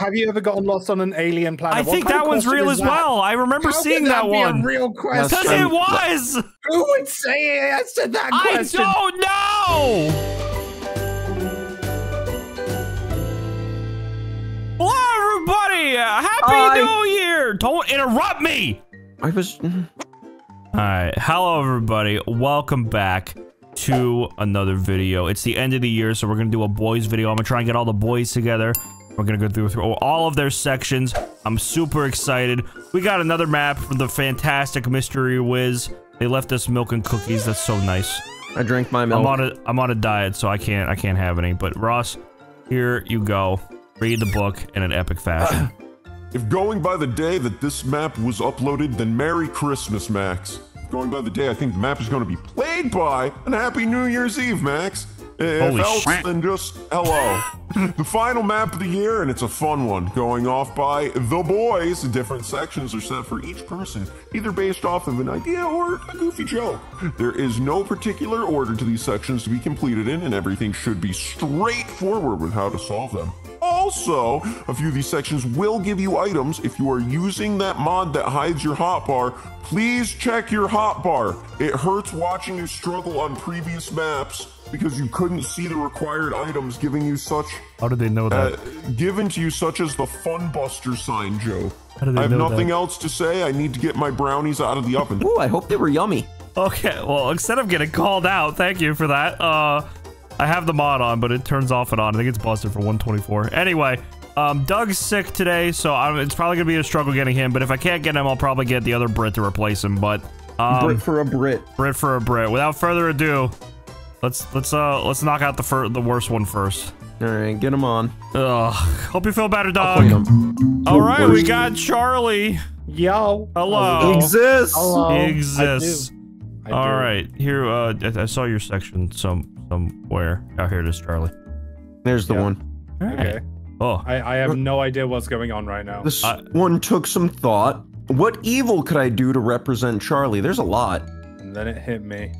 Have you ever gotten lost on an alien planet? I think that one's real as well. I remember seeing that one. Real question. Because it was. Who would say yes to that question? I don't know. Hello, everybody. Happy New Year. Don't interrupt me. I was. All right. Hello, everybody. Welcome back to another video. It's the end of the year, so we're gonna do a boys video. I'm gonna try and get all the boys together. We're gonna go through all of their sections. I'm super excited. We got another map from the fantastic Mystery Whiz. They left us milk and cookies. That's so nice. I drank my milk. I'm on a diet, so I can't have any. But Ross, here you go. Read the book in an epic fashion. If going by the day that this map was uploaded, then Merry Christmas, Max. Going by the day I think the map is going to be played by, and Happy New Year's Eve, Max. If else, then just hello. The final map of the year, and it's a fun one, going off by the boys. Different sections are set for each person, either based off of an idea or a goofy joke. There is no particular order to these sections to be completed in, and everything should be straightforward with how to solve them. Also, a few of these sections will give you items. If you are using that mod that hides your hotbar, please check your hotbar. It hurts watching you struggle on previous maps because you couldn't see the required items giving you such... How did they know that? Given to you such as the Fun Buster sign, Joe. How did they know that? I have nothing else to say. I need to get my brownies out of the oven. Ooh, I hope they were yummy. Okay, well, instead of getting called out, thank you for that. I have the mod on, but it turns off and on. I think it's busted for 124. Anyway, Doug's sick today, so it's probably going to be a struggle getting him, but if I can't get him, I'll probably get the other Brit to replace him, but... Brit for a Brit. Brit for a Brit. Without further ado... Let's knock out the worst one first. All right, get him on. Ugh. Hope you feel better, dog. All right, we got Charlie. Yo. Hello. Exists. Hello. Exists. I do. All right, here. I saw your section somewhere. Oh, here it is, Charlie. There's the one. All right. Okay. Oh. I have no idea what's going on right now. This one took some thought. What evil could I do to represent Charlie? There's a lot. And then it hit me.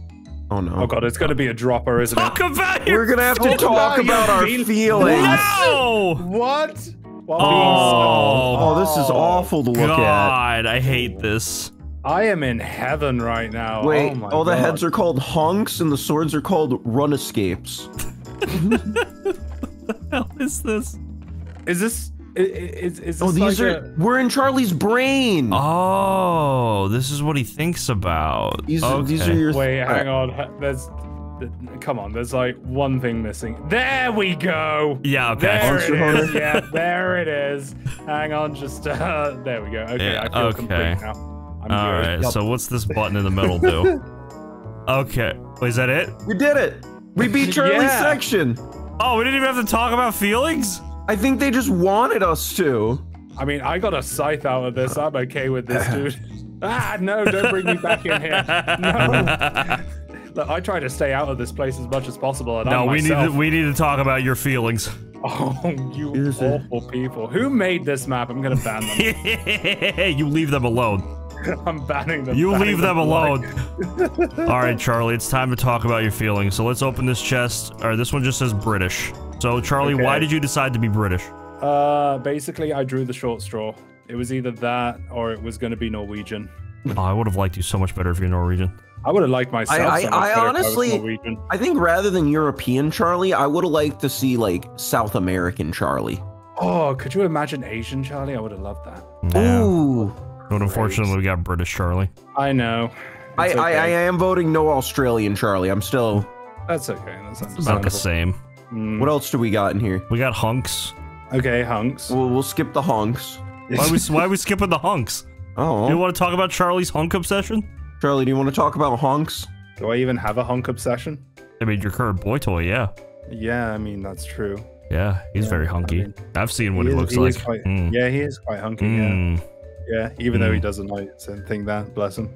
Oh no. Oh god, it's gonna be a dropper, isn't it? Talk about it! We're gonna have to talk about our feelings. No! What? Oh, this is awful to look at. God, I hate this. I am in heaven right now. Wait, all the heads are called honks and the swords are called run escapes. What the hell is this? Is this oh, these like are... We're in Charlie's brain! Oh, this is what he thinks about. These are your... Wait, hang on. Come on, there's like one thing missing. There we go! Yeah, okay. There it is. Hang on, just... there we go. Okay, yeah, I feel complete now. Alright, so what's this button in the middle do? Okay. Wait, is that it? We did it! We beat Charlie's section! Oh, we didn't even have to talk about feelings? I think they just wanted us to. I mean, I got a scythe out of this. I'm okay with this, dude. Ah, no, don't bring me back in here. No. Look, I try to stay out of this place as much as possible. And no, we need to talk about your feelings. Oh, you awful people. Who made this map? I'm going to ban them. You leave them alone. I'm banning them. You leave them alone. All right, Charlie, it's time to talk about your feelings. So let's open this chest. All right, this one just says British. So, Charlie, why did you decide to be British? Basically, I drew the short straw. It was either that or it was going to be Norwegian. Oh, I would have liked you so much better if you're Norwegian. I would have liked myself I think rather than European Charlie, I would have liked to see, like, South American Charlie. Oh, could you imagine Asian Charlie? I would have loved that. Yeah. Ooh. But unfortunately, we got British Charlie. I know. I am voting no Australian Charlie. I'm still... That's okay. That's not the same. What else do we got in here? We got hunks. Okay, hunks. We'll skip the hunks. Why are we skipping the hunks? Oh. Do you want to talk about Charlie's hunk obsession? Charlie, do you want to talk about hunks? Do I even have a hunk obsession? I mean, your current boy toy, yeah. Yeah, I mean, that's true. Yeah, he's very hunky. I mean, I've seen what he looks like. Quite, yeah, he is quite hunky, yeah. Yeah, even though he doesn't like something that, bless him.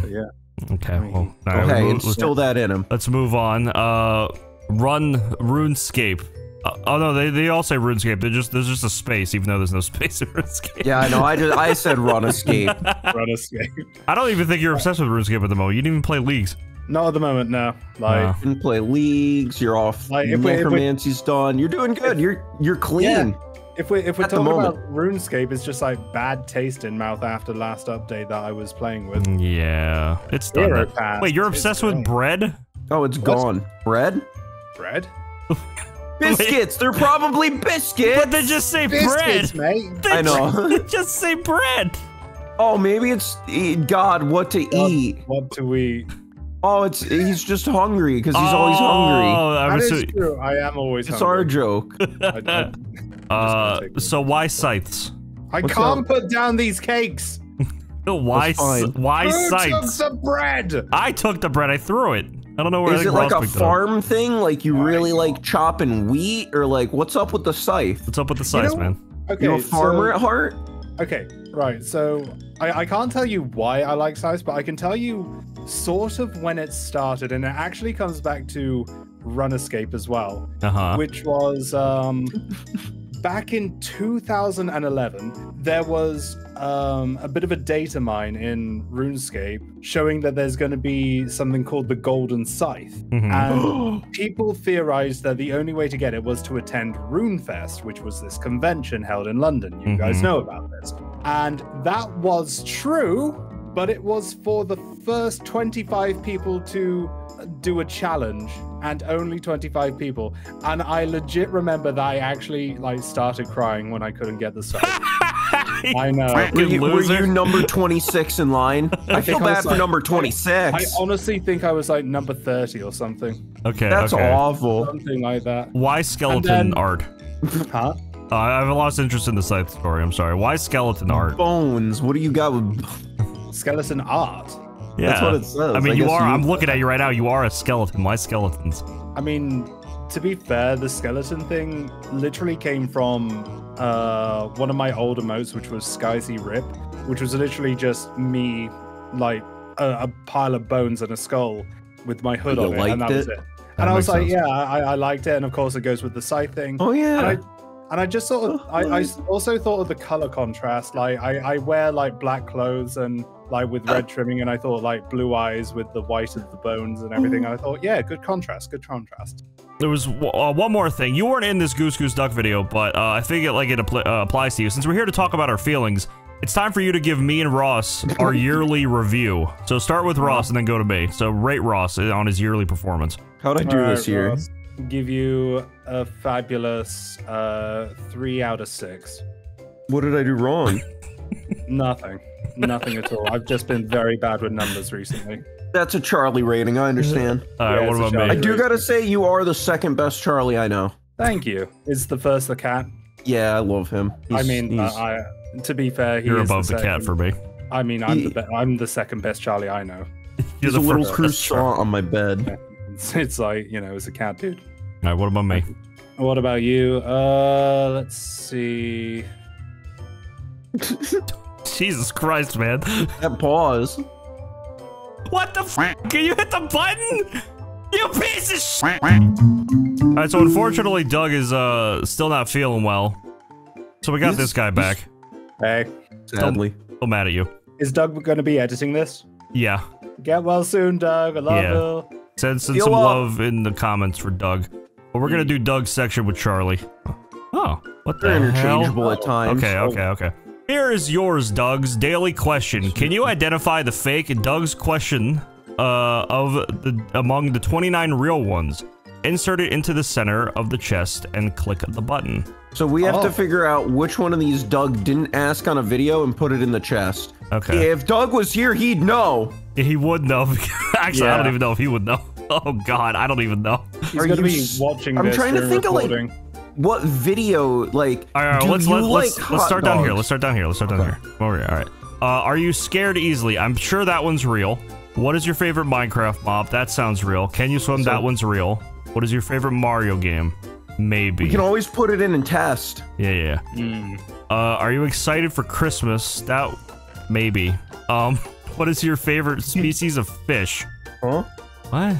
But yeah. Okay, well. Okay, instill that in him. Let's move on. RuneScape. Oh no, they all say RuneScape. There's just a space, even though there's no space in RuneScape. Yeah, I know. I said RuneScape. RuneScape. I don't even think you're obsessed with RuneScape at the moment. You didn't even play leagues. Not at the moment, no. Like, you didn't play leagues. You're off. Like, necromancy's done. You're doing good. You're clean. Yeah. If we're talking about RuneScape, it's just like bad taste in mouth after the last update that I was playing with. Yeah, it's done. Wait, you're obsessed with bread? Oh, it's gone. Bread? Bread? Biscuits! They're probably biscuits! But they just say bread! Mate. I know. They just say bread! Oh, maybe it's... God, what to eat. What to eat. Oh, it's he's just hungry because he's always hungry. That is true. I am always hungry. It's our joke. So why scythes? I can't put down these cakes. Why scythes? Who took the bread? I took the bread. I threw it. I don't know where. Is it like a farm thing? Like you really like chopping wheat, or like what's up with the scythe? What's up with the scythe, man? Okay, you're a farmer at heart. Okay, right. So I can't tell you why I like scythes, but I can tell you sort of when it started, and it actually comes back to RuneScape as well, which was back in 2011. There was a bit of a data mine in RuneScape showing that there's going to be something called the Golden Scythe, and people theorized that the only way to get it was to attend RuneFest, which was this convention held in London. You guys know about this, and that was true. But it was for the first 25 people to do a challenge, and only 25 people. And I legit remember that I actually like started crying when I couldn't get the site. I know. Were you number 26 in line? I feel bad for number 26. I honestly think I was like number 30 or something. Okay, that's awful. Something like that. Why skeleton art? Huh? I have lost interest in the site story. I'm sorry. Why skeleton art? Bones. What do you got with? Skeleton art. Yeah. That's what it says. I mean, you are. I'm looking at you right now. You are a skeleton. Why skeletons? I mean, to be fair, the skeleton thing literally came from one of my older modes, which was Skyzy Rip, which was literally just me, like a pile of bones and a skull with my hood on it, and that was it. And I was like, yeah, I liked it, and of course it goes with the scythe thing. Oh yeah. And I just sort of, I also thought of the color contrast. Like I wear like black clothes and like with red trimming, and I thought like blue eyes with the white of the bones and everything. And I thought, yeah, good contrast, good contrast. There was one more thing. You weren't in this Goose Goose Duck video, but I think it applies to you. Since we're here to talk about our feelings, it's time for you to give me and Ross our yearly review. So start with Ross and then go to me. So rate Ross on his yearly performance. How'd I do this year? Ross. Give you a fabulous 3 out of 6. What did I do wrong? Nothing. Nothing at all. I've just been very bad with numbers recently. That's a Charlie rating, I understand. Alright, yeah, what about me? I do gotta say, you are the second best Charlie I know. Thank you. Is the first the cat? Yeah, I love him. He's, I mean, to be fair, he is above the cat for me. I mean, I'm the second best Charlie I know. There's a little croissant on my bed. Yeah. It's like, you know, it's a cat, dude. All right, what about me? What about you? Let's see. Jesus Christ, man. That pause. What the f***? Can you hit the button? You piece of shit! All right, so unfortunately, Doug is still not feeling well. So we got this guy back. Hey. Sadly. Still mad at you. Is Doug going to be editing this? Yeah. Get well soon, Doug. I love you. Send some love in the comments for Doug. But we're gonna do Doug's section with Charlie. Oh, what the hell? They're interchangeable at times. Okay, okay, okay. Here is yours, Doug's daily question. Can you identify the fake Doug's question among the 29 real ones? Insert it into the center of the chest and click the button. So we have to figure out which one of these Doug didn't ask on a video and put it in the chest. Okay. If Doug was here, he'd know. He would know. Actually, I don't even know if he would know. Oh God, I don't even know. He's gonna be watching this. I'm trying to think recording. Of like what video. Like, all right, let's start down here. Let's start down here. Let's start down here. Over here. All right. Are you scared easily? I'm sure that one's real. What is your favorite Minecraft mob? That sounds real. Can you swim? That one's real. What is your favorite Mario game? Maybe. We can always put it in and test. Yeah, yeah. Are you excited for Christmas? That maybe. What is your favorite species of fish? Huh? What?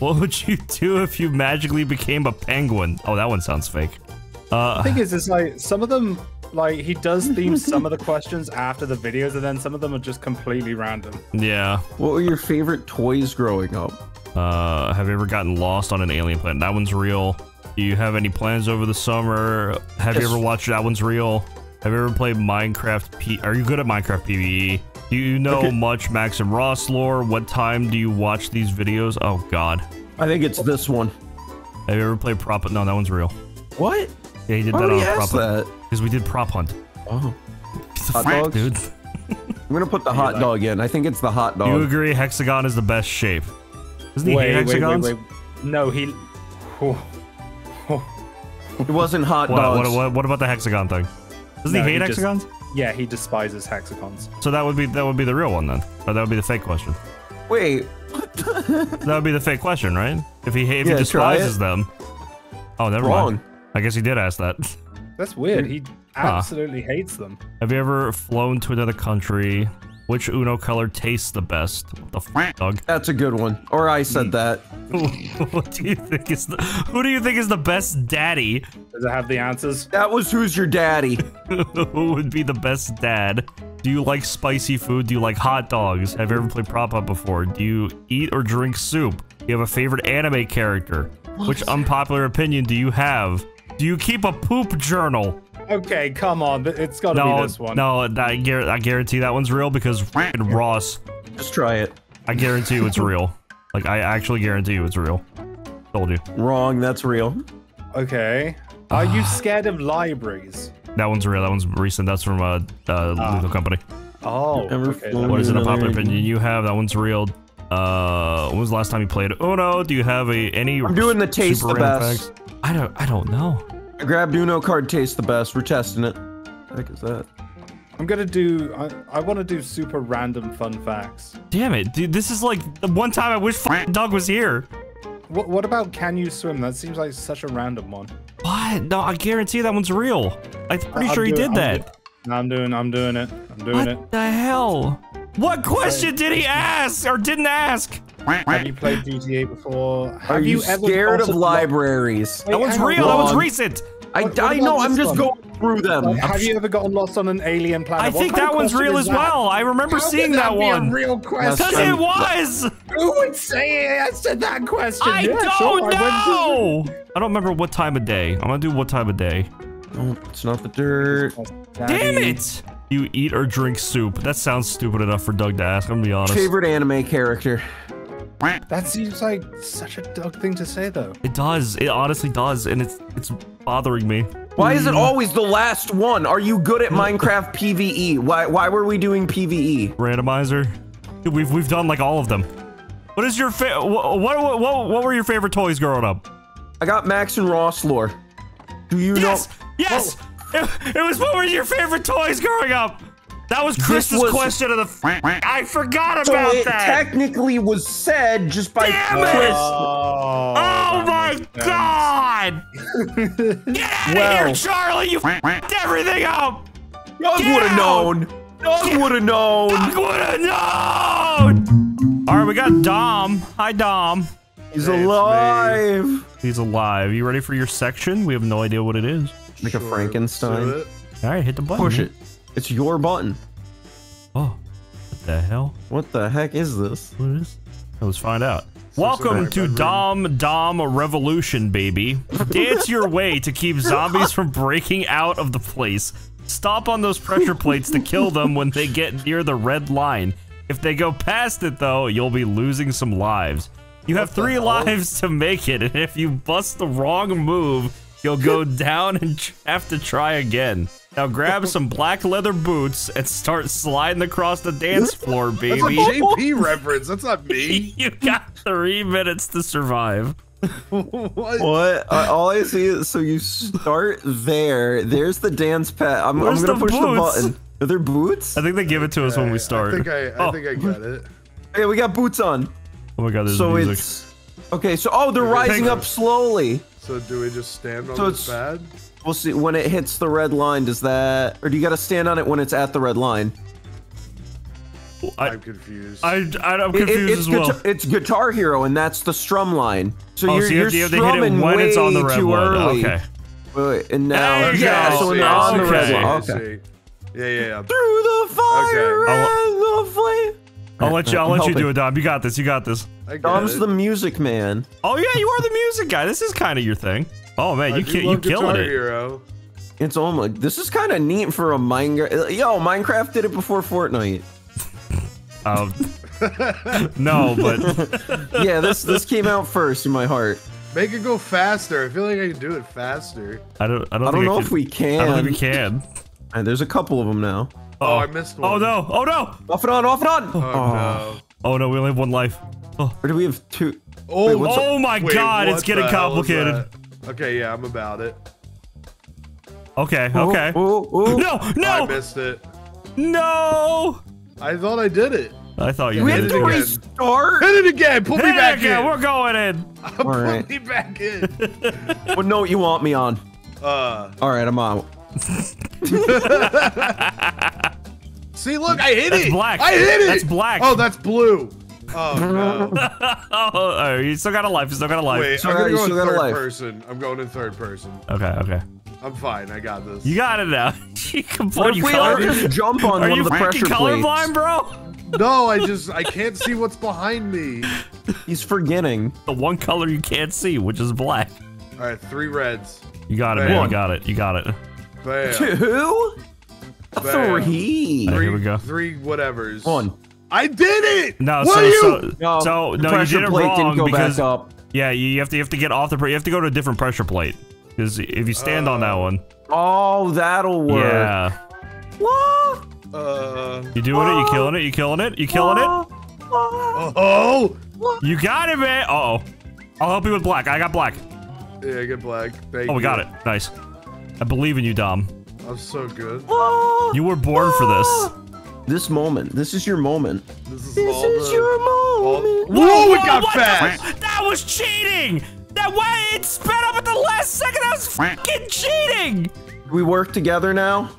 What would you do if you magically became a penguin? Oh, that one sounds fake. The thing is, it's like some of them, like he does theme some of the questions after the videos, and then some of them are just completely random. Yeah. What were your favorite toys growing up? Have you ever gotten lost on an alien planet? That one's real. Do you have any plans over the summer? Have you ever watched That One's Real? Have you ever played Minecraft? Are you good at Minecraft PvE? Do you know much Max and Ross lore? What time do you watch these videos? Oh God. I think it's this one. Have you ever played Prop Hunt? No, That One's Real. What? Yeah, he did that on Prop Hunt. Because we did Prop Hunt. Oh. It's a fact, dude. I'm gonna put the hot dog in. I think it's the hot dog. Do you agree Hexagon is the best shape? Doesn't he hate hexagons? Wait. No, he... It wasn't hot dogs. What about the hexagon thing? Doesn't he hate hexagons? Yeah, he despises hexagons. So that would be the real one then. Or that would be the fake question. Wait, what the... That would be the fake question, right? If he despises them. Oh, never mind. I guess he did ask that. That's weird. He absolutely hates them. Have you ever flown to another country? Which Uno color tastes the best? What the fuck, Doug? That's a good one. Or I said that. Who do you think is the best daddy? Does it have the answers? That was who's your daddy. Who would be the best dad? Do you like spicy food? Do you like hot dogs? Have you ever played Prop Up before? Do you eat or drink soup? Do you have a favorite anime character? Which unpopular opinion do you have? Do you keep a poop journal? Okay, come on. It's gotta be this one. No, I guarantee that one's real because fucking Ross. Just try it. I guarantee you it's real. Like, I actually guarantee you it's real. Told you. Wrong, that's real. Okay. Are you scared of libraries? That one's real. That one's recent. That's from a legal company. Oh, okay. What is an unpopular opinion you have? That one's real. When was the last time you played Uno? Do you have any... I'm doing the taste the best. I don't know. I grabbed Uno card taste the best. We're testing it. What the heck is that? I'm gonna do... I want to do super random fun facts. Damn it, dude. This is like the one time I wish Doug was here. What about Can You Swim? That seems like such a random one. What? No, I guarantee that one's real. I'm pretty sure he did that. I'm doing it. What the hell? What question did he ask or didn't ask? Have you played GTA before? Have you ever scared of libraries? That one's real. That one's recent. I know. I'm just going through them. Like, have you ever gotten lost on an alien planet? I think that one's real as well. I remember seeing that one. Real question. Because it was. Who would say I said that question? I don't know. I don't remember what time of day. I'm gonna do what time of day. Oh, it's not the dirt. Damn it. Do you eat or drink soup? That sounds stupid enough for Doug to ask. I'm gonna be honest. Favorite anime character. That seems like such a Doug thing to say, though. It does. It honestly does, and it's bothering me. Why is it always the last one? Are you good at Minecraft PvE? Why were we doing PvE? Randomizer. Dude, we've done like all of them. What is your what were your favorite toys growing up? I got Max and Ross lore. Do you know? Yes. Oh. It was what were your favorite toys growing up? That was Chris's question of the. I forgot about that. So it technically was said just by Chris. Oh my God! Get out of here, Charlie! You f***ed everything up. Doug would have known. Doug would have known. Doug would have known. All right, we got Dom. Hi, Dom. He's alive. He's alive. You ready for your section? We have no idea what it is. Like a Frankenstein. All right, hit the button. Push it. It's your button. Oh, what the hell? What the heck is this? What is? Let's find out. Welcome to Dom Dom Revolution, baby. Dance your way to keep zombies from breaking out of the place. Stomp on those pressure plates to kill them when they get near the red line. If they go past it, though, you'll be losing some lives. You have 3 lives to make it, and if you bust the wrong move, you'll go down and have to try again. Now grab some black leather boots and start sliding across the dance floor, baby. That's a JP reference. That's not me. You got 3 minutes to survive. What? All I see is so you start there. There's the dance pad. I'm gonna push the button. Are there boots? I think they give it to us when we start. I think I got it. Hey, we got boots on. Oh my God, there's music. Okay, so they're rising up slowly. So do we just stand on the pad? We'll see when it hits the red line. Does that, or do you got to stand on it when it's at the red line? I'm confused. I'm confused as well. It's Guitar Hero, and that's the strum line. So you're strumming when it's on the red line. Early. Okay. Wait, and now so it's on the red line. Okay. Yeah. Through the fire and the flame. I'll let you do it, Dom. You got this. Dom's the music man. Oh yeah, you are the music guy. This is kind of your thing. Oh man, you killing it. Hero. It's almost. This is kind of neat for a Minecraft. Yo, Minecraft did it before Fortnite. No, but yeah, this came out first in my heart. Make it go faster. I feel like I can do it faster. I don't know if we can. I don't think we can. And there's a couple of them now. Oh, I missed one. Oh no! Oh no! Off and on! Off and on! Oh no! Oh no! We only have one life. Oh. Or do we have two? Oh! Wait, oh my God! It's getting complicated. Okay, yeah, I'm about it. Okay, okay. Ooh, ooh, ooh. No, no! I missed it. No! I thought I did it. I thought you did it again. We have to restart? Hit it again! Put me back in! We're going in! Put me back in! What note you want me on? Alright, I'm out. See, look, I hit it! That's black. I hit it! That's black. Oh, that's blue. Oh, no. Oh, you still got a life. You still got a life. Wait, I'm gonna go in third person. I'm going in third person. Okay, okay. I'm fine. I got this. You got it now. You can point. Just jump on one of the pressure plates. Are you freaking colorblind, bro? No, I can't see what's behind me. He's forgetting the one color you can't see, which is black. All right, 3 reds. You got it, man. You got it. You got it. Bam. 2. 3. Here we go. 3 whatevers. 1. I did it! No, so no, you did it wrong because yeah, you have to get off the you have to go to a different pressure plate because if you stand on that one. Oh, that'll work. Yeah. What? You doing it? You killing it? You killing it? You killing it? Oh! You got it, man. Uh oh. I'll help you with black. I got black. Yeah, I get black. Thank you. Oh, we got it. Nice. I believe in you, Dom. I'm so good. You were born for this. This moment. This is your moment. This is your moment. Whoa, it got fast! That was cheating! That way it sped up at the last second! That was fucking cheating! We work together now?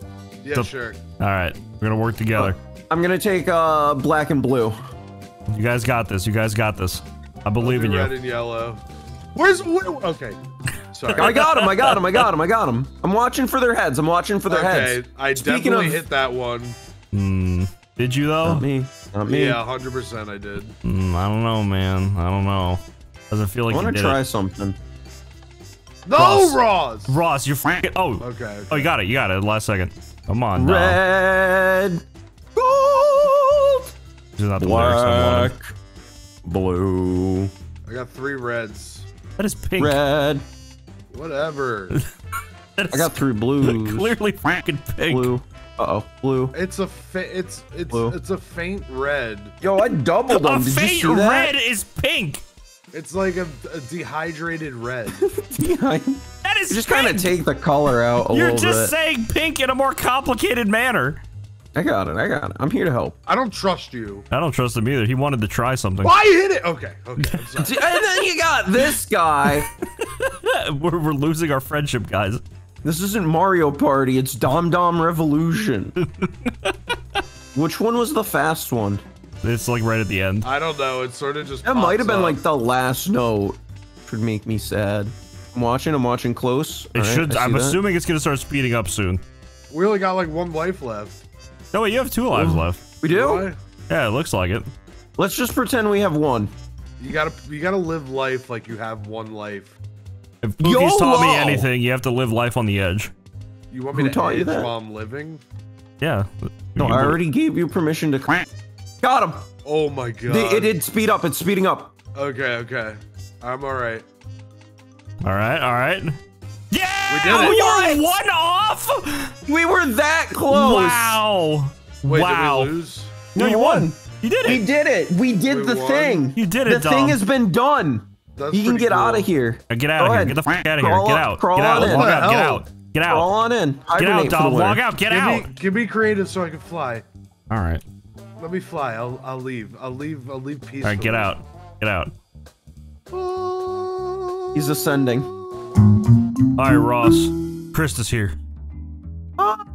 Yeah, sure. Alright, we're gonna work together. I'm gonna take black and blue. You guys got this. You guys got this. I believe in you. Red and yellow. Where's... Okay. Sorry. I got him, I got him, I got him, I got him. I'm watching for their heads. I'm watching for their heads. Okay, I definitely hit that one. Did you though? Not me. Not me. Yeah, 100% I did. I don't know, man. I don't know. Doesn't feel like you did. I want to try something. No, Ross! Ross, you're f***ing... Oh. Okay, okay. Oh, you got it. You got it. Last second. Come on, Dom. Red. Gold. This is not the lyrics I wanted. Blue. I got 3 reds. That is pink. Red. Whatever. I got 3 blues. Clearly f***ing pink. Blue. Uh-oh, blue. It's a faint red. Yo, I doubled them. Did you see that? A faint red is pink. It's like a dehydrated red. That is just kind of take the color out a little bit. You're just saying pink in a more complicated manner. I got it. I got it. I'm here to help. I don't trust you. I don't trust him either. He wanted to try something. Why hit it? Okay. Okay. I'm sorry. And then you got this guy. we're losing our friendship, guys. This isn't Mario Party, it's Dom Dom Revolution. Which one was the fast one? It's like right at the end. I don't know, it's sort of just. That might have been like the last note. Should make me sad. I'm watching close. It should, I'm assuming it's gonna start speeding up soon. We only got like 1 life left. No, wait, you have 2 lives left. We do? Why? Yeah, it looks like it. Let's just pretend we have 1. You gotta live life like you have 1 life. If Pookie's taught me anything, you have to live life on the edge. You want me to taught you that? While I'm living? Yeah. No, I already gave you permission to. Got him! Oh my God! It did speed up. It's speeding up. Okay, okay. I'm all right. All right, all right. Yeah! We did it. We were 1 off. We were that close. Wow! Wait, did we lose? No, you won. You did it. We did it. We did the thing. You did it. The thing has been done. You can get out of here. Get out of here. Get the f*** out of here. Get out. Get out. Walk out. Get out. Get out. Crawl on in. Get out, Dom. Walk out. Get out. Give me creative so I can fly. All right. Let me fly. I'll leave. I'll leave peacefully. All right. Get out. Get out. He's ascending. All right, Ross. Krista's here. Hi.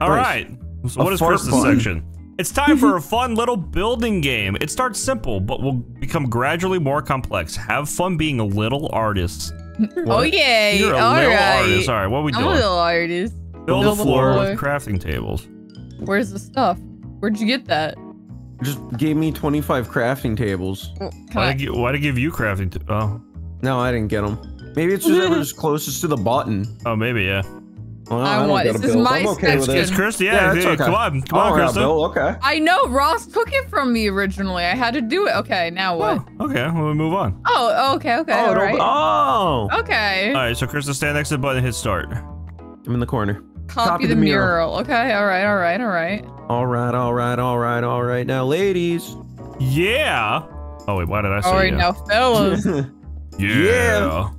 All right. So what is Krista's section? It's time for a fun little building game. It starts simple, but will become gradually more complex. Have fun being a little artist. Oh yeah! You're a little artist. All right, what are we doing? I'm a little artist. Build a floor with crafting tables. Where's the stuff? Where'd you get that? Just gave me 25 crafting tables. Why'd it give you crafting? Oh. No, I didn't get them. Maybe it's whoever's closest to the button. Oh, maybe, yeah. Well, I want this. Is my section. It's Chris, yeah, it's okay. Come on, Chris. Okay. I know Ross took it from me originally. I had to do it. Okay, now what? Oh, okay, well, we move on. Oh, okay. Oh, all right. Okay. All right, so Chris, stand next to the button and hit start. I'm in the corner. Copy the mural. Okay, all right. All right. Now, ladies. Yeah. Oh, wait, why did I say yeah? Now, fellas. Yeah.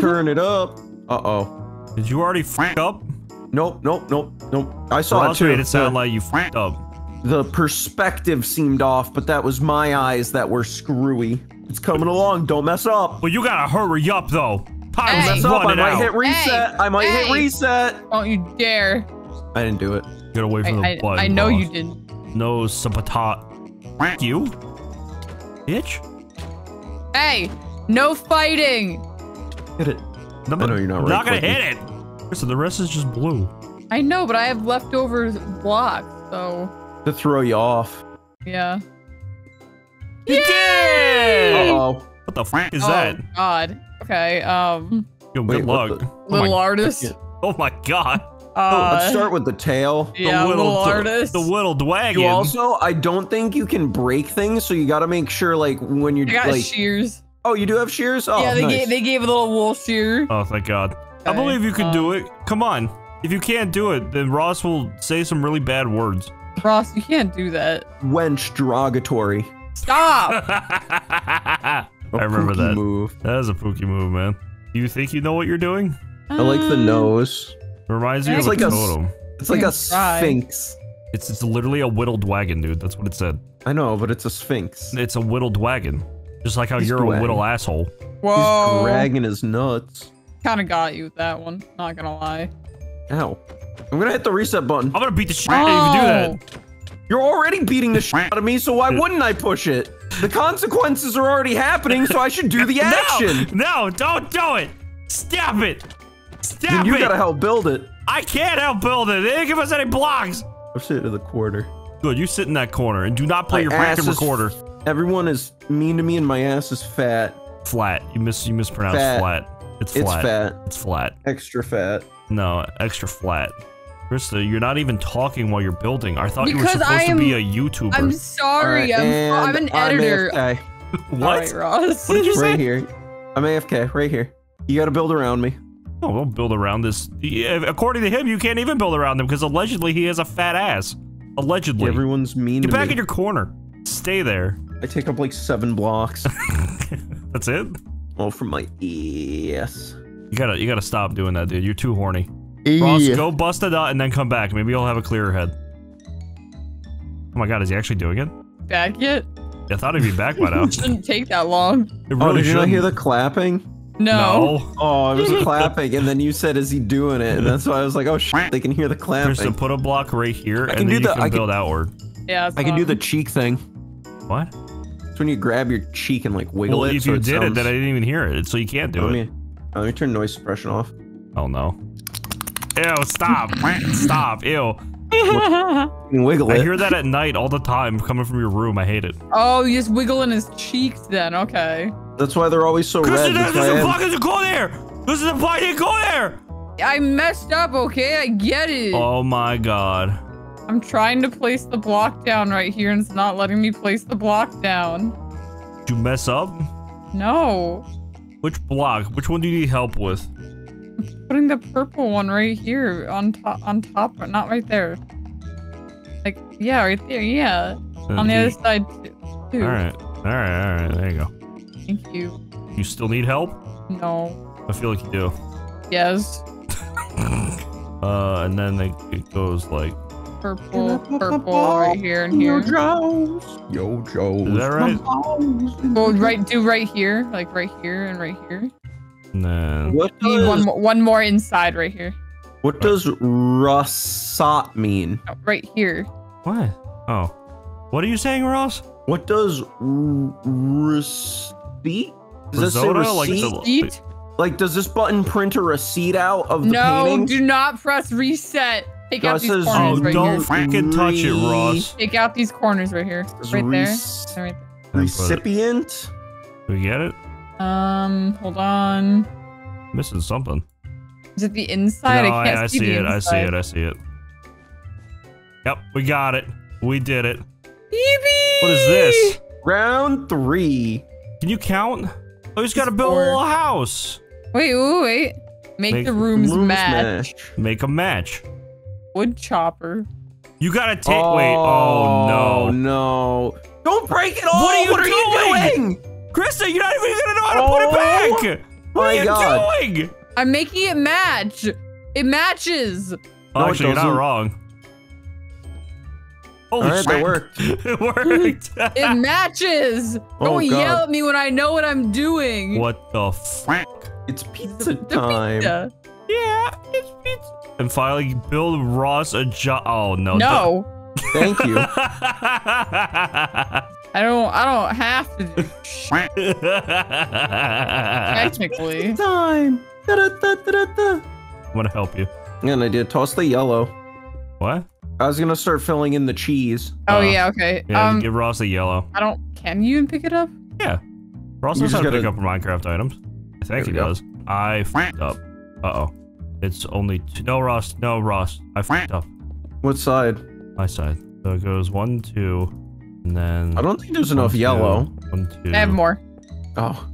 Turn it up. Uh-oh. Did you already f*** up? Nope. I saw it too. Made it sound like you f***ed up. The perspective seemed off, but that was my eyes that were screwy. It's coming along. Don't mess up. Well, you gotta hurry up, though. Time's running out. I might hit reset. I might hit reset. Don't you dare. I didn't do it. Get away from the button. I know you didn't. No sabotage. F*** you. Bitch. Hey, no fighting. Hit it. I know you're not right. Not gonna hit it. So the rest is just blue. I know, but I have leftover blocks, so. To throw you off. Yeah. You did! Uh-oh. What the f*** is that? Oh, God. Okay, Yo, wait, good luck. Little artist. Oh my God. Let's start with the tail. Yeah, the little artist. The little dwagon. You also, I don't think you can break things, so you gotta make sure, like, when you're- I got shears. Oh, you do have shears? Oh, yeah, they gave a little wool shear. Oh, thank God. Okay. I believe you can do it. Come on. If you can't do it, then Ross will say some really bad words. Ross, you can't do that. Wench derogatory. Stop! I remember that. Move. That is a pookie move, man. Do you think you know what you're doing? I like the nose. It reminds me of like a totem. It's like a sphinx. It's literally a whittled wagon, dude. That's what it said. I know, but it's a sphinx. It's a whittled wagon. Just like how you're a little asshole. Whoa. He's dragging his nuts. Kinda got you with that one, not gonna lie. Ow. I'm gonna hit the reset button. I'm gonna beat the shit out of you if you do that. You're already beating the shit out of me, so why wouldn't I push it? The consequences are already happening, so I should do the action. No, don't do it. Stop it. Stop it. You gotta help build it. I can't help build it. They didn't give us any blocks. I'm sitting in the corner. Good, you sit in that corner and do not play your freaking recorder. Everyone is mean to me, and my ass is fat. Flat. You mispronounce flat. It's flat. It's fat. It's flat. Extra fat. No, extra flat. Krista, you're not even talking while you're building. I thought you were supposed to be a YouTuber. I'm sorry. Right, I'm an editor. I'm AFK. What? All right, Ross. What did you say? Right here. I'm AFK. Right here. You got to build around me. Oh, don't build around this. According to him, you can't even build around him because allegedly he has a fat ass. Allegedly. Everyone's mean to me. Get back in your corner. Stay there. I take up like 7 blocks. That's it? Oh, from my ass. You gotta stop doing that, dude. You're too horny. Ross, go bust a nut and then come back. Maybe you'll have a clearer head. Oh my God, is he actually doing it? Back yet? I thought he'd be back by now. It shouldn't take that long. It really did you not hear the clapping? No. Oh, it was clapping, and then you said, "Is he doing it?" And that's why I was like, "Oh shit, they can hear the clapping." Just put a block right here, and then you can build outward. Yeah. I can do the cheek thing. What? It's when you grab your cheek and like wiggle it. If you did it, then I didn't even hear it, so you can't do it. Let me turn noise suppression off. Oh no! Ew! Stop! Stop! Ew! Wiggle it. I hear that at night all the time, coming from your room. I hate it. Oh, you're just wiggling his cheeks then. Okay. That's why they're always so red. This is a block. Go there. I messed up. Okay, I get it. Oh my God. I'm trying to place the block down right here, and it's not letting me place the block down. Did you mess up? No. Which block? Which one do you need help with? I'm putting the purple one right here on top, but not right there. Like, yeah, right there, yeah. So on the other side, too. All right. There you go. Thank you. You still need help? No. I feel like you do. Yes. And then it goes like... Purple right here and here. Yo, Joes. Is that right? Well, do right here, like right here and right here. Nah. One more inside right here. What does Rossot mean? Oh, right here. What? Oh. What are you saying, Ross? What does receipt? Does Risotto, this say receipt? Like, does this button print a receipt out of the painting? No, do not press reset. Pick out these corners right here. Oh, don't freaking touch it, Ross. Pick out these corners right here. Right there. Right there. Recipient? Do we get it? Hold on. Missing something. Is it the inside? No, I can't see it. I see it. I see it. Yep, we got it. We did it. Yippee! What is this? Round 3. Can you count? Oh, he's got to build a little house. Wait, wait, wait. Make the rooms match. Make a match. Wood chopper. You gotta take. Wait. Oh no. No. Don't break it all. What are you doing? Krista, you're not even gonna know how to put it back. What are you doing? I'm making it match. It matches. Oh, actually, you're not wrong. Holy shit. It worked. It worked. It matches. Don't yell at me when I know what I'm doing. What the frick? It's pizza time. The pizza. Yeah, it's pizza. And finally, build Ross a job. Oh no. No. Thank you. I don't have to do shit. Technically. It's time. Da, da, da, da, da. I'm gonna help you. And I did toss the yellow. What? I was gonna start filling in the cheese. Oh yeah, okay. Yeah, give Ross the yellow. I don't. Can you pick it up? Yeah. Ross knows how to pick up Minecraft items. I think he does. I f***ed up. Uh oh. It's only two. No, Ross. No, Ross. I f***ed up. What side? My side. So it goes 1, 2, and then. I don't think there's enough yellow. 1, 2. I have more. Oh.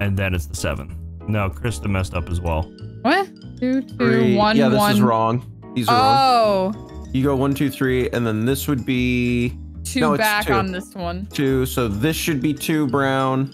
And then it's the 7. No, Krista messed up as well. What? 2, 2, 1, 1. Yeah, this is wrong. These are wrong. Oh. You go 1, 2, 3, and then this would be 2 back on this one. 2. So this should be 2 brown.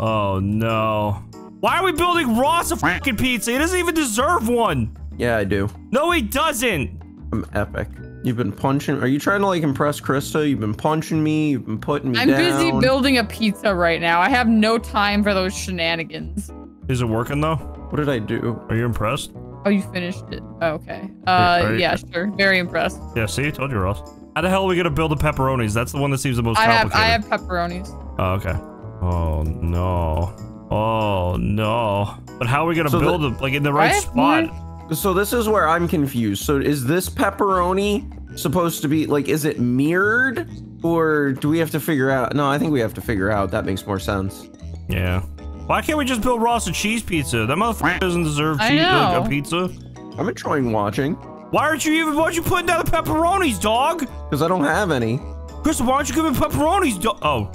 Oh no. Why are we building Ross a fucking pizza? He doesn't even deserve one. Yeah, I do. No, he doesn't. I'm epic. You've been punching. Are you trying to like impress Krista? You've been punching me. You've been putting me down. I'm busy building a pizza right now. I have no time for those shenanigans. Is it working though? What did I do? Are you impressed? Oh, you finished it. Oh, okay. Yeah, sure. Very impressed. Yeah, see, I told you, Ross. How the hell are we gonna build the pepperonis? That's the one that seems the most complicated. I have pepperonis. Oh, okay. Oh no. Oh no. But how are we gonna build it like in the right spot? So this is where I'm confused. So is this pepperoni supposed to be like, is it mirrored or do we have to figure out? No, I think we have to figure out. That makes more sense. Yeah. Why can't we just build Ross a cheese pizza? That motherfucker doesn't deserve cheese, like, a pizza. I'm enjoying watching. Why aren't you even? Why aren't you putting down the pepperonis, dog? Because I don't have any. Krista, why aren't you giving pepperonis, dog? Oh.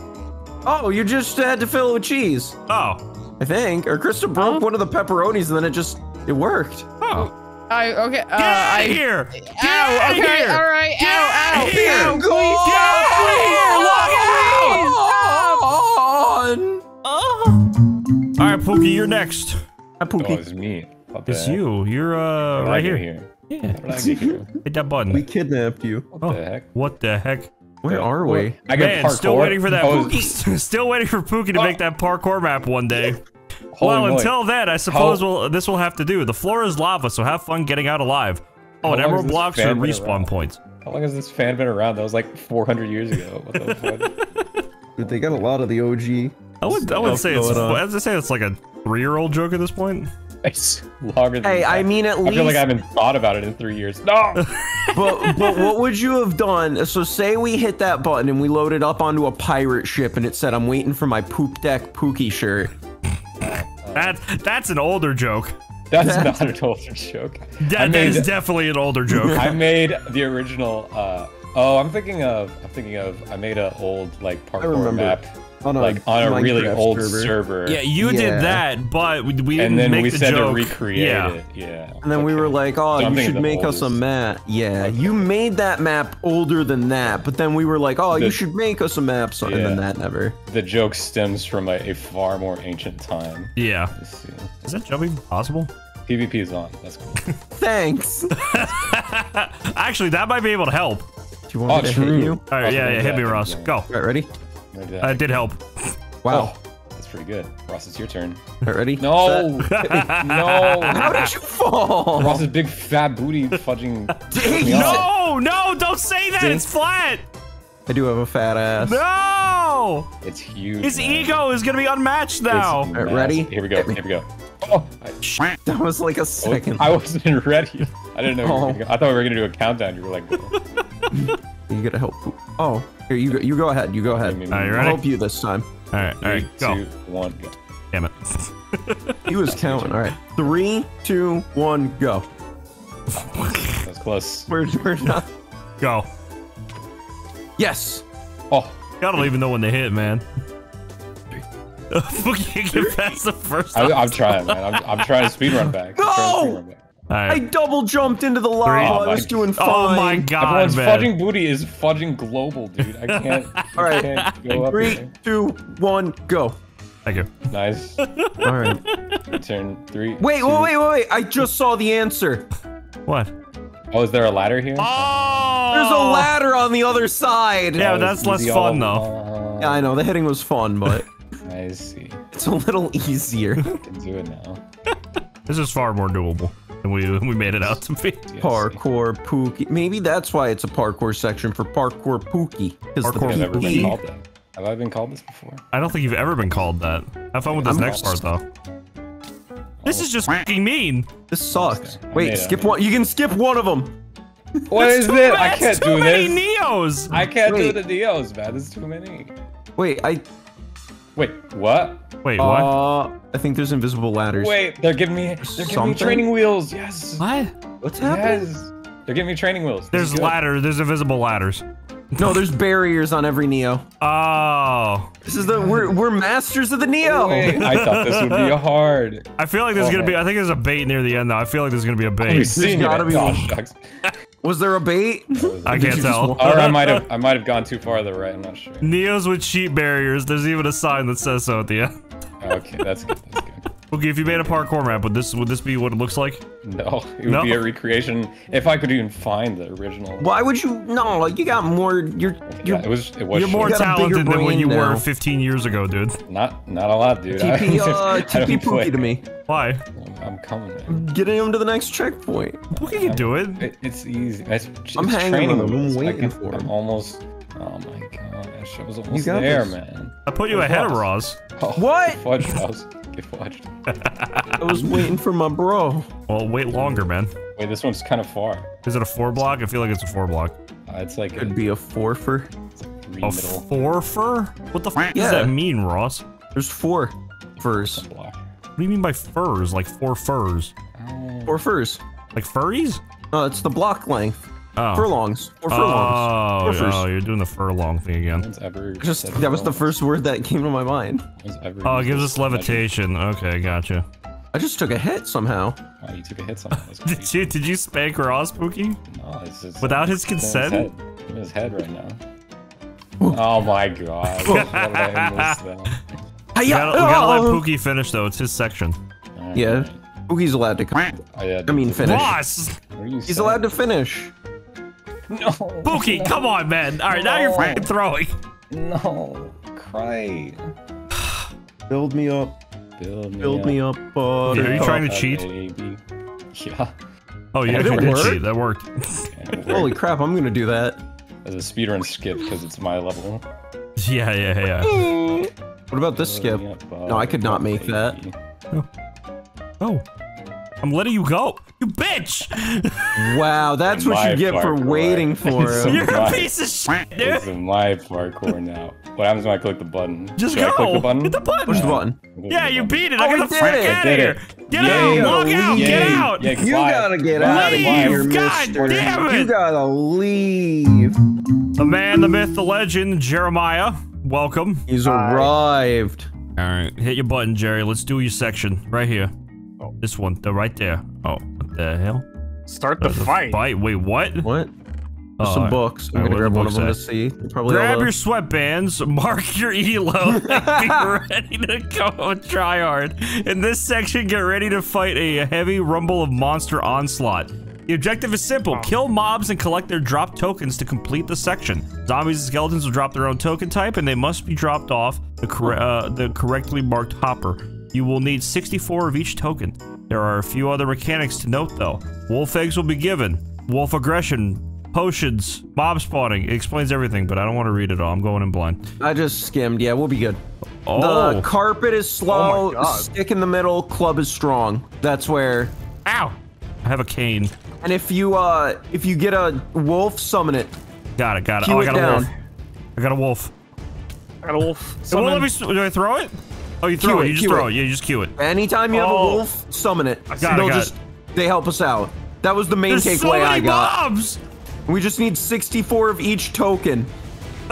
Oh, you just had to fill it with cheese. Oh. I think. Or Krista broke one of the pepperonis and then it worked. Oh. Okay. Get out of here! Get out of here! All right. Get out of here! Get out of here! Please! Oh. All right, Pookie, you're next. Pookie. Oh, it's me. It's you. You're right here. Yeah. Hit that button. We kidnapped you. What the heck? What the heck? Where are we? Man, still waiting for that Pookie. Still waiting for Pookie to make that parkour map one day. Well, until then, I suppose this will have to do. The floor is lava, so have fun getting out alive. Oh, and emerald blocks are respawn points. How long has this fan been around? That was like 400 years ago. What the fuck? Dude, they got a lot of the OG. I would say it's. I have to say it's like a 3-year-old joke at this point. It's longer than. Hey, that. I mean, at least I feel like I haven't thought about it in 3 years. No. but what would you have done? So say we hit that button and we loaded up onto a pirate ship and it said, "I'm waiting for my poop deck Pookie shirt." That's an older joke. That's not an older joke. That is definitely an older joke. I made the original. I'm thinking of. I made an old like parkour map. Like on a really old server. Yeah, you did that, but we didn't make the joke. And then we said to recreate it. Yeah. And then we were like, "Oh, you should make us a map." Yeah, you made that map older than that, but then we were like, "Oh, you should make us a map." So and then that never. The joke stems from a far more ancient time. Yeah. Is that jumping possible? PvP is on. That's cool. Thanks. Actually, that might be able to help. Do you want me to hit you? All right. Yeah. Hit me, Ross. Go. All right. Ready? I did help. Wow. Oh, that's pretty good. Ross, it's your turn. Ready? No! No! How did you fall? Ross's big fat booty fudging. No! No! Don't say that! It's flat! I do have a fat ass. No! It's huge. His ego is gonna be unmatched now. Ready? Here we go. Here we go. Oh! That was like a second. I wasn't ready. I didn't know. Oh. I thought we were gonna do a countdown. You were like, you gotta help. Oh, here you go ahead. You go ahead. All right, I'll help you this time. All right, go. 3, 2, 1, go. Damn it. He was counting. All right, 3, 2, 1, go. That's close. We're not. Go. Yes. Oh, I don't even know when they hit, man. You get past the first. I'm trying, man. I'm trying to speedrun back. No. Right. I double jumped into the lava. I was doing fine. Oh my god, everyone's man. Fudging booty is fudging global, dude. I can't. All right. Can't go 3, 2, 1, go. Thank you. Nice. All right. Turn 3. Wait. I just saw the answer. What? Oh, is there a ladder here? Oh! There's a ladder on the other side. Yeah, but that's less fun though. Yeah, I know. The hitting was fun, but. I see. It's a little easier. I can do it now. This is far more doable. We made it out to be. Parkour Pookie. Maybe that's why it's a parkour section for Parkour Pookie. Parkour never been called that. Have I been called this before? I don't think you've ever been called that. Have fun with this next part, though. This is just fucking mean. This sucks. Wait, skip one. You can skip one of them. What is this? I can't do this. Too many Neos. I can't do the Neos, man. This is too many. Wait, what? Wait, what? I think there's invisible ladders. Wait, they're giving me training wheels. Yes. What? What's happening? Yes. They're giving me training wheels. There's ladders. There's invisible ladders. No, there's barriers on every Neo. Oh. This is we're masters of the Neo. Wait, I thought this would be hard. I feel like there's gonna be. I think there's a bait near the end though. I feel like there's gonna be a bait. There's gotta be one. Was there a bait? I can't tell. Or I might have gone too far to the right. I'm not sure. Neos with cheat barriers. There's even a sign that says so at the end. Okay, that's good. That's good. Okay, if you made a parkour map, would this be what it looks like? No, it would be a recreation. If I could even find the original. Why would you? No, like you got more. You're it was you're more talented than when you were 15 years ago, dude. Not a lot, dude. TP Pookie to me. Why? I'm coming. Man. Getting him to the next checkpoint. Pookie can do it. It's easy. I'm hanging on him. I'm waiting for him. I'm almost. Oh my gosh, I was almost there, man. I put you ahead of Roz. Oh, what? Fudge Roz. I was waiting for my bro. Well, wait longer, man. Wait, this one's kind of far. Is it a 4 block? I feel like it's a 4 block. It's like could be a forfer. A forfer? What the f does that mean, Ross? There's 4 furs. What do you mean by furs? Like 4 furs? 4 furs. Like furries? No, it's the block length. Oh. Furlongs or furlongs. Oh, you're doing the furlong thing again. That was the first word that came to my mind. Oh, it gives us levitation. Okay, gotcha. I just took a hit somehow. Oh, you took a hit somehow. Did you spank Ross, Pookie? No, it's just without his consent. In his head right now. Oh my god. We gotta let Pookie finish though. It's his section. Right. Yeah, Pookie's allowed to come. I mean, finish. Ross, he's allowed to finish. No. Pookie, come on, man. All right, now you're fucking throwing. No. Cry. Build me up. Build me up. Are you trying to cheat? Baby. Yeah. Oh, yeah, you did cheat. That worked. Holy crap, I'm going to do that. As a speedrun skip, because it's my level. Yeah. What about this skip? No, I could not make that. Oh. I'm letting you go. You bitch! Wow, that's what you get for waiting for him. You're a piece of shit, dude. This is my parkour now. What happens when I click the button? Just go! Click the button? Hit the button! Push the button. Yeah, you beat it! I got the frick out of here! Get out! Walk out! Get out! You gotta get out of here, God damn it! You gotta leave. The man, the myth, the legend, Jeremiah. Welcome. He's arrived. Alright, hit your button, Jerry. Let's do your section. Right here. This one, right there. Oh, what the hell? Start the fight. Wait, what? What? There's some books. I'm gonna grab one of them to see. Grab your sweatbands, mark your ELO, and be ready to go and try hard. In this section, get ready to fight a heavy rumble of monster onslaught. The objective is simple. Kill mobs and collect their dropped tokens to complete the section. Zombies and skeletons will drop their own token type, and they must be dropped off the correctly marked hopper. You will need 64 of each token. There are a few other mechanics to note, though. Wolf eggs will be given. Wolf aggression, potions, mob spawning. It explains everything, but I don't want to read it all. I'm going in blind. I just skimmed. Yeah, we'll be good. Oh. The carpet is slow. Stick in the middle. Club is strong. That's where... Ow! I have a cane. And if you get a wolf, summon it. Got it. Got it. Oh, I got a wolf. I got a wolf. I got a wolf. Someone let me. Do I throw it? Oh, you throw it. You just throw it. Yeah, you just cue it. Anytime you have a wolf, summon it. I got it. They help us out. That was the main takeaway I got. There's so many mobs. We just need 64 of each token.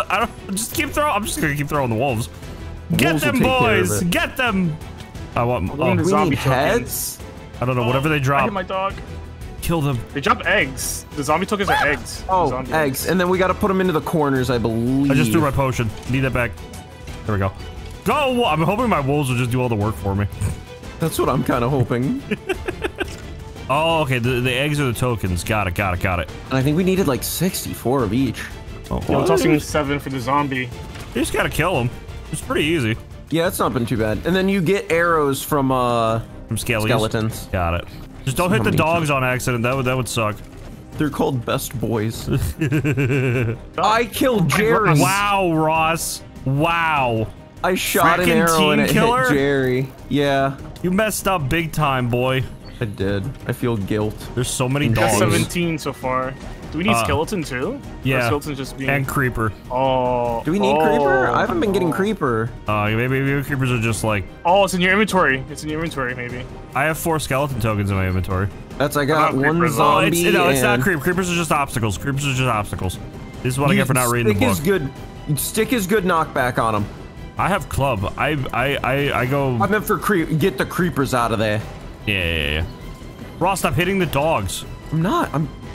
I don't. Just keep throwing. I'm just gonna keep throwing the wolves. Get them, boys. Get them. I want. Oh, we need heads. I don't know. Whatever they drop. I hit my dog. Kill them. They drop eggs. The zombie tokens are eggs. Oh, eggs. And then we gotta put them into the corners, I believe. I just threw my potion. Need that back. There we go. Go! I'm hoping my wolves will just do all the work for me. That's what I'm kind of hoping. Oh, okay. The eggs are the tokens. Got it. Got it. Got it. And I think we needed like 64 of each. Oh, well, I'm tossing 7 for the zombie. You just gotta kill him. It's pretty easy. Yeah, it's not been too bad. And then you get arrows from skeletons. Got it. Just don't hit the dogs on accident. That would suck. They're called best boys. I killed Jerry. Wow, Ross. Wow. I shot an arrow and it hit Jerry. Yeah. You messed up big time, boy. I did. I feel guilt. There's so many dogs. I got 17 so far. Do we need skeleton too? Yeah. Or skeleton just being... And creeper. Oh. Do we need creeper? I haven't been getting creeper. Maybe creepers are just like. Oh, it's in your inventory. It's in your inventory, maybe. I have 4 skeleton tokens in my inventory. That's I got one zombie. It's not creep. Creepers are just obstacles. Creepers are just obstacles. This is what I get for not reading the book. Stick is good knockback on them. I have club. I go. I meant for get the creepers out of there. Yeah. Ross, stop hitting the dogs. I'm not.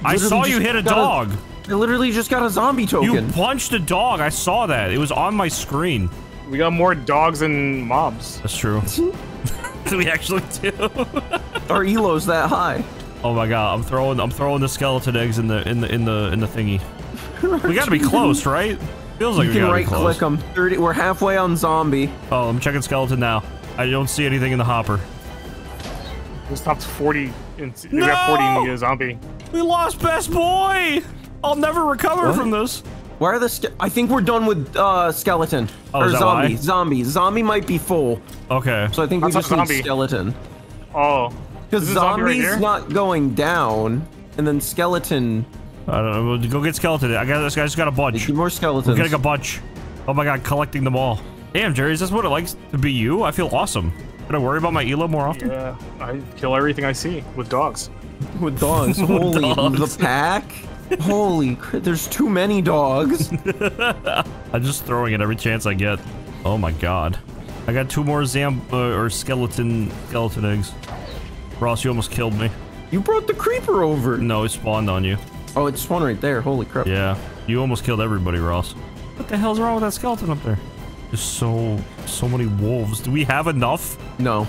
I saw you hit a dog. I literally just got a zombie token. You punched a dog. I saw that. It was on my screen. We got more dogs than mobs. That's true. We actually do. Our elo's that high. Oh my god! I'm throwing the skeleton eggs in the thingy. We gotta be close, right? Feels like we gotta be close. You can right click them. 30. We're halfway on zombie. Oh, I'm checking skeleton now. I don't see anything in the hopper. We stopped 40. We got 40 in the zombie. We lost best boy! I'll never recover from this. Why are the I think we're done with skeleton. Oh, or zombie. Zombie might be full. Okay. So I think we just need skeleton. Oh. Because zombie's right not going down. And then skeleton. I don't know. We'll go get skeleton. I just got a bunch. Need more skeletons. We're getting a bunch. Oh my god, collecting them all. Damn, Jerry, is this what it likes to be you? I feel awesome. Should I worry about my elo more often? Yeah, I kill everything I see with dogs. With dogs? Holy, dogs. The pack? Holy crap, there's too many dogs. I'm just throwing it every chance I get. Oh my god. I got 2 more skeleton eggs. Ross, you almost killed me. You brought the creeper over. No, it spawned on you. Oh, it spawned right there. Holy crap. Yeah, you almost killed everybody, Ross. What the hell's wrong with that skeleton up there? There's so many wolves. Do we have enough? No.